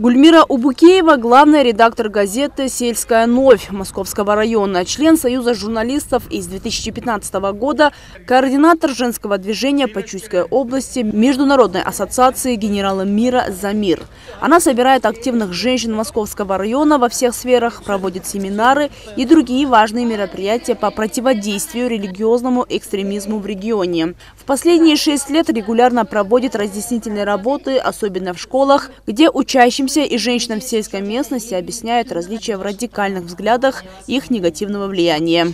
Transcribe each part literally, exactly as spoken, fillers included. Гульмира Убукеева – главный редактор газеты «Сельская новь» Московского района, член Союза журналистов и с две тысячи пятнадцатого года, координатор женского движения по Чуйской области Международной ассоциации генерала мира «За мир». Она собирает активных женщин Московского района во всех сферах, проводит семинары и другие важные мероприятия по противодействию религиозному экстремизму в регионе. В последние шесть лет регулярно проводит разъяснительные работы, особенно в школах, где учащиеся и женщинам в сельской местности объясняют различия в радикальных взглядах и их негативного влияния.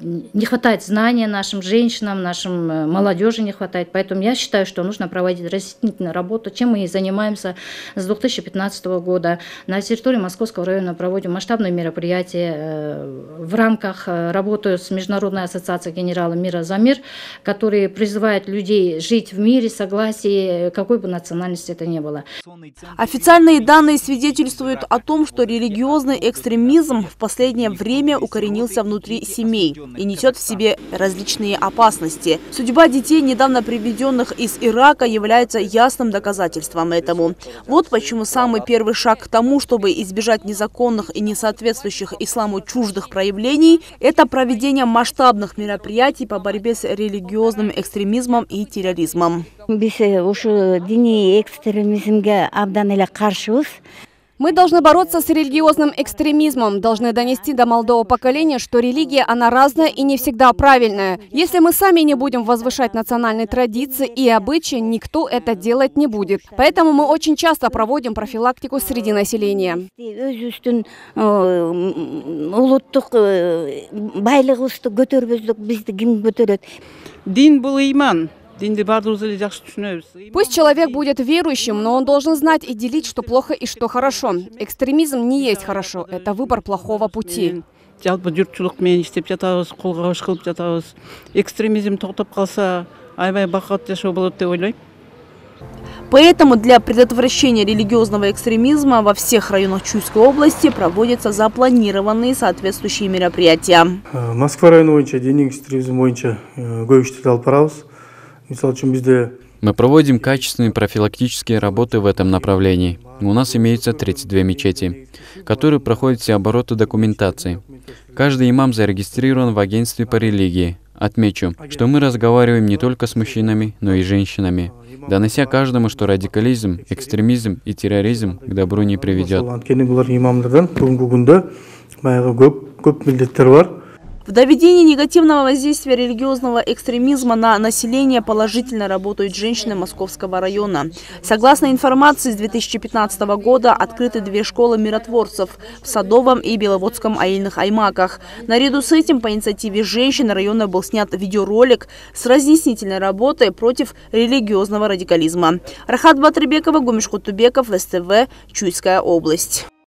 Не хватает знания нашим женщинам, нашим молодежи не хватает. Поэтому я считаю, что нужно проводить разъяснительную работу, чем мы и занимаемся с две тысячи пятнадцатого года. На территории Московского района проводим масштабные мероприятия в рамках работы с Международной ассоциацией генерала мира «За мир», которые призывают людей жить в мире, согласии, какой бы национальности это ни было. Официальные данные свидетельствуют о том, что религиозный экстремизм в последнее время укоренился внутри семей и несет в себе различные опасности. Судьба детей, недавно приведенных из Ирака, является ясным доказательством этому. Вот почему самый первый шаг к тому, чтобы избежать незаконных и несоответствующих исламу чуждых проявлений, это проведение масштабных мероприятий по борьбе с религиозным экстремизмом и терроризмом. Мы должны бороться с религиозным экстремизмом, должны донести до молодого поколения, что религия, она разная и не всегда правильная. Если мы сами не будем возвышать национальные традиции и обычаи, никто это делать не будет. Поэтому мы очень часто проводим профилактику среди населения. Дин был иман. Пусть человек будет верующим, но он должен знать и делить, что плохо и что хорошо. Экстремизм не есть хорошо, это выбор плохого пути. Поэтому для предотвращения религиозного экстремизма во всех районах Чуйской области проводятся запланированные соответствующие мероприятия. Москва район бойынша, дене экстремизм бойынша көбүштү алып барабыз. Мы проводим качественные профилактические работы в этом направлении. У нас имеются тридцать две мечети, которые проходят все обороты документации. Каждый имам зарегистрирован в агентстве по религии. Отмечу, что мы разговариваем не только с мужчинами, но и женщинами, донося каждому, что радикализм, экстремизм и терроризм к добру не приведет. В доведении негативного воздействия религиозного экстремизма на население положительно работают женщины Московского района. Согласно информации, с две тысячи пятнадцатого года открыты две школы миротворцев в Садовом и Беловодском аильных аймаках. Наряду с этим по инициативе женщин района был снят видеоролик с разъяснительной работой против религиозного радикализма. Рахат Батребекова, Гумешку Тубеков, СТВ, Чуйская область.